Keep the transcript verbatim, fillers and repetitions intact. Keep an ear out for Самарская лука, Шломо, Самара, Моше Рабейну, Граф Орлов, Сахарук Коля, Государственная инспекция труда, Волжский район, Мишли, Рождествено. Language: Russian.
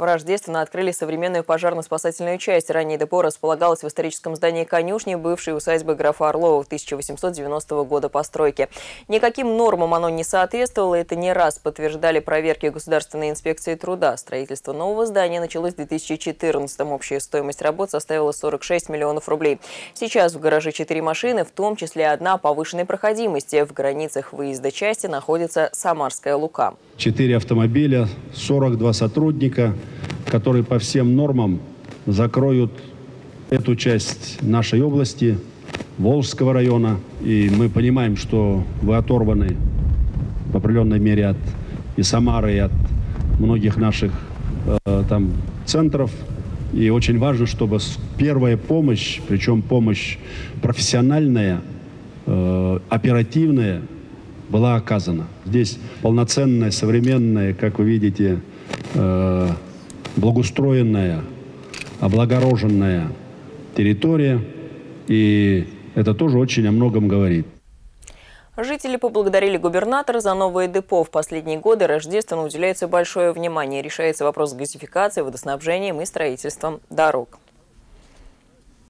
В Рождествено открыли современную пожарно-спасательную часть. Ранее депо располагалось в историческом здании конюшни, бывшей усадьбы графа Орлова в тысяча восемьсот девяностого года постройки. Никаким нормам оно не соответствовало, это не раз подтверждали проверки Государственной инспекции труда. Строительство нового здания началось в две тысячи четырнадцатом. Общая стоимость работ составила сорок шесть миллионов рублей. Сейчас в гараже четыре машины, в том числе одна повышенной проходимости. В границах выезда части находится Самарская лука. Четыре автомобиля, сорок два сотрудника, которые по всем нормам закроют эту часть нашей области, Волжского района. И мы понимаем, что вы оторваны в определенной мере от и Самары, и от многих наших э, там, центров. И очень важно, чтобы первая помощь, причем помощь профессиональная, э, оперативная, была оказана. Здесь полноценная, современная, как вы видите, э, благоустроенная, облагороженная территория. И это тоже очень о многом говорит. Жители поблагодарили губернатора за новое депо. В последние годы Рождествено уделяется большое внимание. Решается вопрос газификации, водоснабжением и строительством дорог.